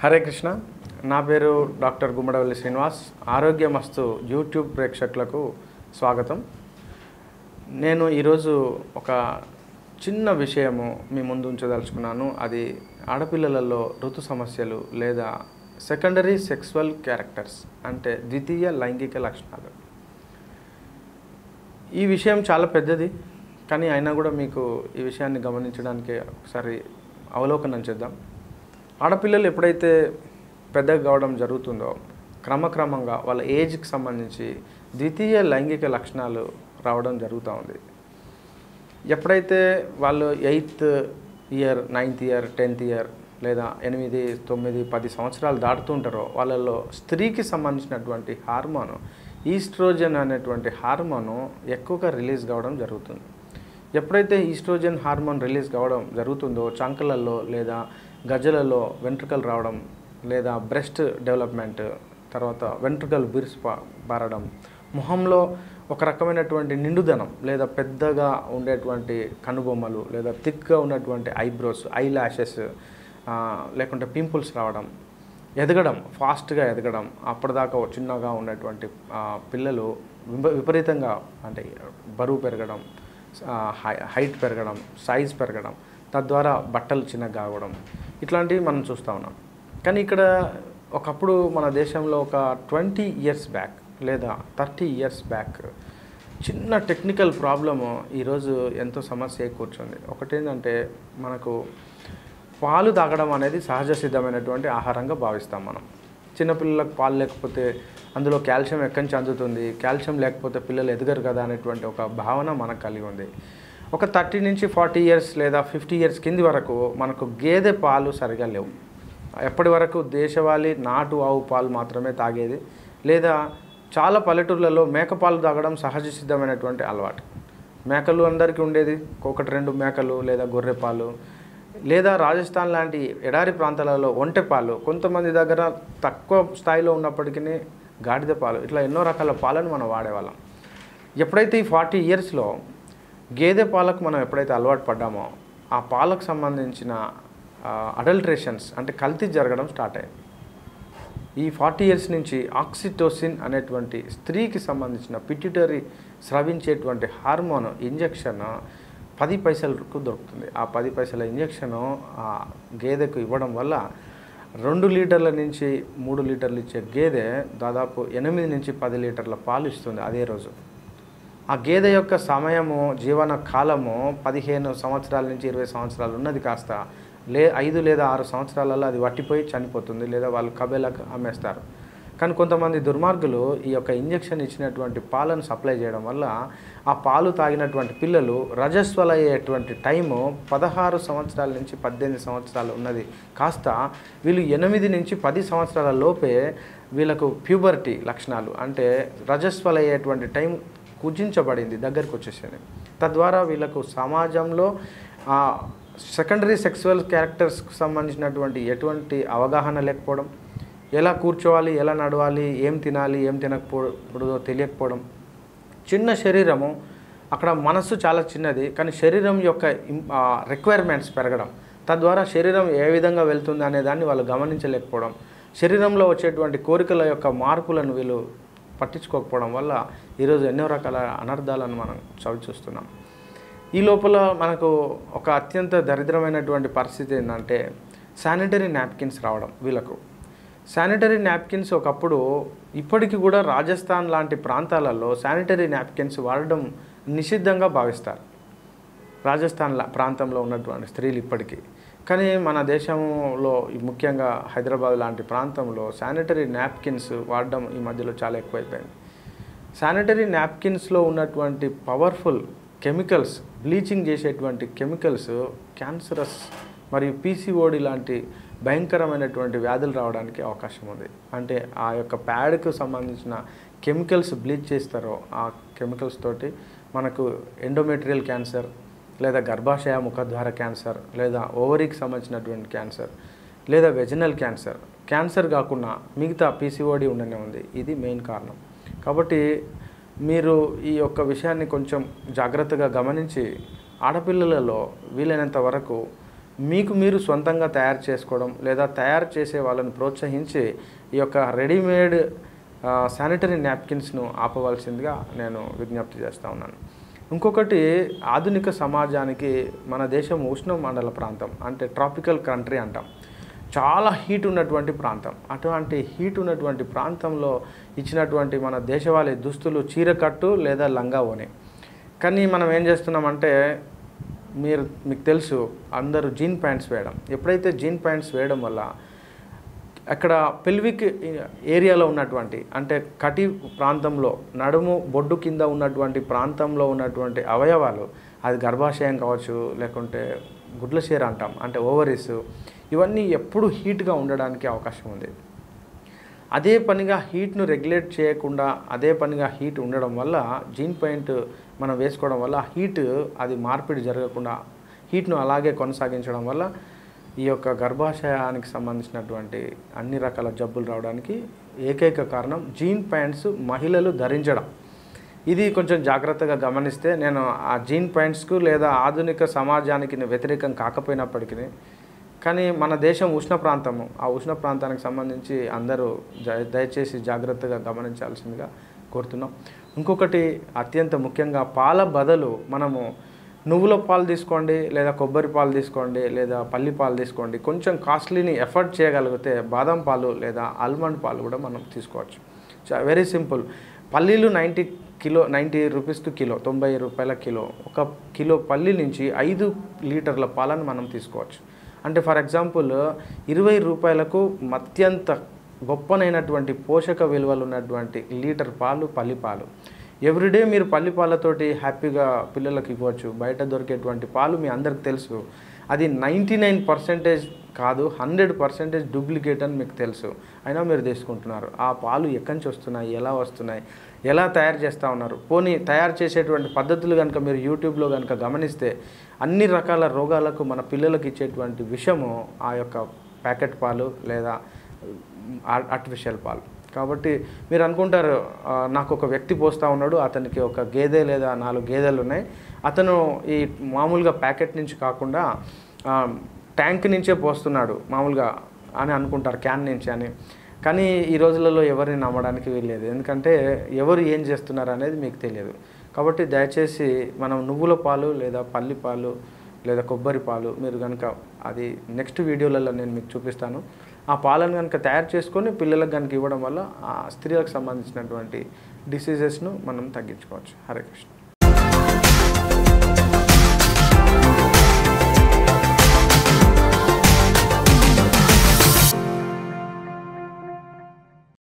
Hare Krishna, na peru Dr. Gummadavelli Srinivas, Arogya Mastu YouTube Prekshakulaku Swagatam. నేను ఈరోజు ఒక చిన్న విషయము మీ ముందు ఉంచదలుచుకున్నాను అది ఆడపిల్లలలో ఋతు సమస్యలు లేదా సెకండరీ సెక్సువల్ క్యారెక్టర్స్ అంటే ద్వితీయ లైంగిక లక్షణాలు ఈ విషయం చాలా పెద్దది కానీ అయినా కూడా మీకు ఈ విషయాన్ని గమనించడానికి ఒకసారి అవలోకనం చేద్దాం ఆడపిల్లలు ఎప్పుడైతే పెద్దగా కావడం జరుగుతుందో క్రమక్రమంగా వాళ్ళ ఏజ్ కి సంబంధించి ద్వితీయ లైంగిక లక్షణాలు రావడం జరుగుతా ఉంది ఎప్పుడైతే వాళ్ళు 8th year 9th year 10th year లేదా 8 9 10 సంవత్సరాలు దాటుతుంటారో వాళ్ళలో స్త్రీకి సంబంధించినటువంటి హార్మోన్ ఈస్ట్రోజన్ అనేటువంటి హార్మోన్ ఎక్కువగా రిలీజ్ కావడం జరుగుతుంది ఎప్పుడైతే ఈస్ట్రోజన్ హార్మోన్ రిలీజ్ కావడం జరుగుతుందో చంకలలో లేదా గజ్జలలో వెంట్రుకలు రావడం లేదా బ్రెస్ట్ డెవలప్‌మెంట్ తర్వాత వెంట్రుకలు బిర్స్ప బారడం ముఖంలో ఒక రకమైనటువంటి నిండుదనం లేదా పెద్దగా ఉండేటువంటి కనుబొమ్మలు లేదా థిక్గా ఉన్నటువంటి ఐబ్రోస్ ఐ లాషెస్ లేకుంటే పింపుల్స్ రావడం ఎదగడం ఫాస్ట్ గా ఎదగడం అప్పటిదాకా చిన్నగా ఉన్నటువంటి పిల్లలు విపరీతంగా అంటే బరువు పెరగడం హైట్ పెరగడం సైజ్ పెరగడం తద్వారా బట్టలు చిన్నగా కావడం ఇట్లాంటివి మనం చూస్తా ఉన్నాం కానీ ఇక్కడ ఒకప్పుడు మన దేశంలో ఒక 20 ఇయర్స్ బ్యాక్ లేదా 30 ఇయర్స్ బ్యాక్ చిన్న టెక్నికల్ ప్రాబ్లమ్ ఈ రోజు ఎంతో సమస్య కూర్చుంది ఒకటేందంటే మనకు పాలు తాగడం అనేది సహజ సిద్ధమైనటువంటి ఆహారంగా భావిస్తాం మనం చిన్న పిల్లలకు పాలు లేకపోతే అందులో కాల్షియం ఎక్కడి నుంచి అందుతుంది కాల్షియం లేకపోతే పిల్లలు ఎదగరు కదా అనేటువంటి ఒక భావన మనకు కలిగి ఉంది ఒక 30 నుంచి 40 ఇయర్స్ లేదా 50 ఇయర్స్ కింది వరకు మనకు గేదె పాలు సరిగా లేవు ఎప్పటి వరకు దేశవాళీ నాటు ఆవు పాలు మాత్రమే తాగేది లేదా చాలా పల్లెటూర్లలో మేకపాలు తాగడం సహజ సిద్ధమైనటువంటి అలవాటు మేకలు అందరికీ ఉండేది ఒకటి రెండు మేకలు లేదా గొర్రెపాలు లేదా రాజస్థాన్ లాంటి ఎడారి ప్రాంతాలలో ఒంటెపాలు కొంతమంది దగ్గర తక్కువ స్థాయిలో ఉన్నప్పటికీ గాడిద పాలు ఇట్లా ఎన్నో రకాల పాలను మనం వాడేవాళ్ళం ఎప్పుడైతే ఈ 40 ఇయర్స్లో గేదె పాలకు మనం ఎప్పుడైతే అలవాటు పడ్డామో ఆ పాలకు సంబంధించిన అడల్టరేషన్స్ అంటే కల్తీ జరగడం స్టార్ట్ అయింది ఈ 40 ఇయర్స్ నుంచి ఆక్సిటోసిన్ అనేటువంటి స్త్రీకి సంబంధించిన పిట్యూటరీ స్రవించేటువంటి హార్మోన్ ఇంజెక్షన్ 10 పైసలకు దొరుకుతుంది ఆ 10 పైసల ఇంజెక్షన్ ఆ గేదెకు ఇవ్వడం వల్ల 2 లీటర్ల నుంచి 3 లీటర్లు ఇచ్చే గేదె దాదాపు 8 నుంచి 10 లీటర్ల పాలు ఇస్తుంది అదే రోజు ఆ గేదె యొక్క సమయము జీవన కాలము 15 సంవత్సరాల నుంచి 20 సంవత్సరాలు ఉన్నది కాస్త 5 లేదా 6 సంవత్సరాలలో అది వట్టిపోయి చనిపోతుంది లేదా వాళ్ళు కబేలకు అమ్మేస్తారు కానీ కొంతమంది దుర్మార్గులు ఈ యొక్క ఇంజెక్షన్ ఇచ్చినటువంటి పాలను సప్లై చేయడం వల్ల ఆ పాలు తాగినటువంటి పిల్లలు రజస్వలయ్యేటువంటి టైము 16 సంవత్సరాల నుంచి 18 సంవత్సరాలు ఉన్నది కాస్త వీళ్ళు 8 నుంచి 10 సంవత్సరాల లోపే వీళ్ళకు ప్యూబర్టీ లక్షణాలు అంటే రజస్వలయ్యేటువంటి టైం కుజించబడింది దగ్గరికి వచ్చేసింది తద్వారా వీళ్ళకు సమాజంలో సెకండరీ సెక్సువల్ క్యారెక్టర్స్కు సంబంధించినటువంటి ఎటువంటి అవగాహన లేకపోవడం ఎలా కూర్చోవాలి ఎలా నడవాలి ఏం తినాలి ఏం తినకూడదో తెలియకపోవడం చిన్న శరీరము అక్కడ మనసు చాలా చిన్నది కానీ శరీరం యొక్క రిక్వైర్మెంట్స్ పెరగడం తద్వారా శరీరం ఏ విధంగా వెళ్తుంది అనే దాన్ని వాళ్ళు గమనించలేకపోవడం శరీరంలో వచ్చేటువంటి కోరికల యొక్క మార్పులను వీళ్ళు పట్టించుకోకపోవడం వల్ల ఈరోజు ఎన్నో రకాల అనర్థాలను మనం చూస్తున్నాం ఈ లోపల మనకు ఒక అత్యంత దరిద్రమైనటువంటి పరిస్థితి ఏంటంటే శానిటరీ నాప్కిన్స్ రావడం వీళ్ళకు శానిటరీ నాప్కిన్స్ ఒకప్పుడు ఇప్పటికీ కూడా రాజస్థాన్ లాంటి ప్రాంతాలలో శానిటరీ నాప్కిన్స్ వాడడం నిషిద్ధంగా భావిస్తారు రాజస్థాన్ ప్రాంతంలో ఉన్నటువంటి స్త్రీలు ఇప్పటికీ కానీ మన దేశంలో ముఖ్యంగా హైదరాబాద్ లాంటి ప్రాంతంలో శానిటరీ నాప్కిన్స్ వాడడం ఈ మధ్యలో చాలా ఎక్కువైపోయింది శానిటరీ నాప్కిన్స్లో ఉన్నటువంటి పవర్ఫుల్ కెమికల్స్ బ్లీచింగ్ చేసేటువంటి కెమికల్స్ క్యాన్సరస్ మరియు పీసీఓడి లాంటి భయంకరమైనటువంటి వ్యాధులు రావడానికి అవకాశం ఉంది అంటే ఆ యొక్క ప్యాడ్కు సంబంధించిన కెమికల్స్ బ్లీచ్ చేస్తారో ఆ కెమికల్స్ తోటి మనకు ఎండోమెట్రియల్ క్యాన్సర్ లేదా గర్భాశయ ముఖద్వార క్యాన్సర్ లేదా ఓవరీకి సంబంధించినటువంటి క్యాన్సర్ లేదా వెజినల్ క్యాన్సర్ క్యాన్సర్ కాకుండా మిగతా పీసీఓడి ఉండనే ఉంది ఇది మెయిన్ కారణం కాబట్టి మీరు ఈ యొక్క విషయాన్ని కొంచెం జాగ్రత్తగా గమనించి ఆడపిల్లలలో వీలైనంత వరకు మీకు మీరు సొంతంగా తయారు చేసుకోవడం లేదా తయారు చేసే వాళ్ళని ప్రోత్సహించి ఈ యొక్క రెడీమేడ్ శానిటరీ నాప్కిన్స్ ను ఆపవాల్సిందిగా నేను విజ్ఞప్తి చేస్తా ఉన్నాను. ఇంకొకటి ఆధునిక సమాజానికి మన దేశం ఉష్ణమండల ప్రాంతం అంటే ట్రాపికల్ కంట్రీ అంటాం. చాలా హీట్ ఉన్నటువంటి ప్రాంతం. అటువంటి హీట్ ఉన్నటువంటి ప్రాంతంలో ఇచ్చినటువంటి మన దేశవాళీ దుస్తులు చీరకట్టు లేదా లంగా ఓనే. కానీ మనం ఏం చేస్తున్నామంటే మీకు తెలుసు అందరూ జీన్ ప్యాంట్స్ వేయడం. ఎప్పుడైతే జీన్ ప్యాంట్స్ వేయడం వల్ల అక్కడ పెల్విక్ ఏరియాలో ఉన్నటువంటి అంటే కటి ప్రాంతంలో నడుము బొడ్డు కింద ఉన్నటువంటి ప్రాంతంలో ఉన్నటువంటి అవయవాలు, అది గర్భాశయం కావచ్చు లేకుంటే గుడ్ల షేర్ అంటాం అంటే ఓవరీస్, ఇవన్నీ ఎప్పుడు హీట్గా ఉండడానికి అవకాశం ఉంది. అదే పనిగా హీట్ను రెగ్యులేట్ చేయకుండా అదే పనిగా హీట్ ఉండడం వల్ల జీన్ ప్యాంట్ మనం వేసుకోవడం వల్ల హీట్ అది మార్పిడి జరగకుండా హీట్ను అలాగే కొనసాగించడం వల్ల ఈ యొక్క గర్భాశయానికి సంబంధించినటువంటి అన్ని రకాల జబ్బులు రావడానికి ఏకైక కారణం జీన్ ప్యాంట్స్ మహిళలు ధరించడం. ఇది కొంచెం జాగ్రత్తగా గమనిస్తే, నేను ఆ జీన్ ప్యాంట్స్కు లేదా ఆధునిక సమాజానికి వ్యతిరేకం కాకపోయినప్పటికీ కానీ మన దేశం ఉష్ణ ప్రాంతము, ఆ ఉష్ణ ప్రాంతానికి సంబంధించి అందరూ దయచేసి జాగ్రత్తగా గమనించాల్సిందిగా కోరుతున్నాం. ఇంకొకటి అత్యంత ముఖ్యంగా పాల బదులు మనము నువ్వుల పాలు తీసుకోండి లేదా కొబ్బరి పాలు తీసుకోండి లేదా పల్లి పాలు తీసుకోండి. కొంచెం కాస్ట్లీని ఎఫర్ట్ చేయగలిగితే బాదం పాలు లేదా ఆల్మండ్ పాలు కూడా మనం తీసుకోవచ్చు. Very simple. పల్లీలు 90 రూపీస్కి కిలో, 90 రూపాయల కిలో. ఒక కిలో పల్లి నుంచి 5 లీటర్ల పాలను మనం తీసుకోవచ్చు. అంటే ఫర్ ఎగ్జాంపుల్ 20 రూపాయలకు అత్యంత గొప్పనైనటువంటి పోషక విలువలు ఉన్నటువంటి లీటర్ పాలు పల్లిపాలు. ఎవ్రీడే మీరు పల్లిపాలతోటి హ్యాపీగా పిల్లలకు ఇవ్వచ్చు. బయట దొరికేటువంటి పాలు మీ అందరికి తెలుసు, అది 99% కాదు 100% డూప్లికేట్ అని మీకు తెలుసు. అయినా మీరు తీసుకుంటున్నారు. ఆ పాలు ఎక్కడి నుంచి వస్తున్నాయి, ఎలా వస్తున్నాయి, ఎలా తయారు చేస్తూ ఉన్నారు, పోనీ తయారు చేసేటువంటి పద్ధతులు కనుక మీరు యూట్యూబ్లో కనుక గమనిస్తే అన్ని రకాల రోగాలకు మన పిల్లలకు ఇచ్చేటువంటి విషము ఆ యొక్క ప్యాకెట్ పాలు లేదా ఆర్టిఫిషియల్ పాలు. కాబట్టి మీరు అనుకుంటారు నాకు ఒక వ్యక్తి పోస్తూ ఉన్నాడు, అతనికి ఒక గేదె లేదా 4 గేదెలు ఉన్నాయి, అతను ఈ మామూలుగా ప్యాకెట్ నుంచి కాకుండా ట్యాంక్ నుంచే పోస్తున్నాడు మామూలుగా అని అనుకుంటారు, క్యాన్ నుంచి అని. కానీ ఈ రోజులలో ఎవరిని నమ్మడానికి వీల్లేదు, ఎందుకంటే ఎవరు ఏం చేస్తున్నారు అనేది మీకు తెలియదు. కాబట్టి దయచేసి మనం నువ్వుల పాలు లేదా పల్లి పాలు లేదా కొబ్బరి పాలు మీరు కనుక అది నెక్స్ట్ వీడియోలలో నేను మీకు చూపిస్తాను. ఆ పాలను కనుక తయారు చేసుకొని పిల్లలకు కనుక ఇవ్వడం వల్ల ఆ స్త్రీలకు సంబంధించినటువంటి డిసీజెస్ను మనం తగ్గించుకోవచ్చు. హరే కృష్ణ.